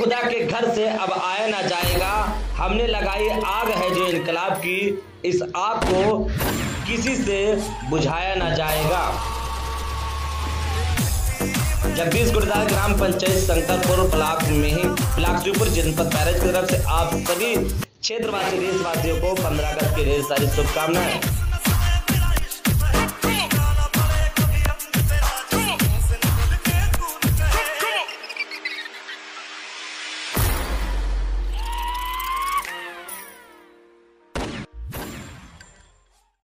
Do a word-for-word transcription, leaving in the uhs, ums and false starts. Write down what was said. खुदा के घर से अब आया ना जाएगा। हमने लगाई आग है जो इनकलाब की, इस आग को किसी से बुझाया ना जाएगा। जगदीश कोटेदार ग्राम पंचायत शंकरपुर ब्लॉक में ब्लॉक श्रीपुर जनपद बैरज की तरफ से आप सभी क्षेत्रवासी देशवासियों को पंद्रह अगस्त की ढेर सारी शुभकामनाएं।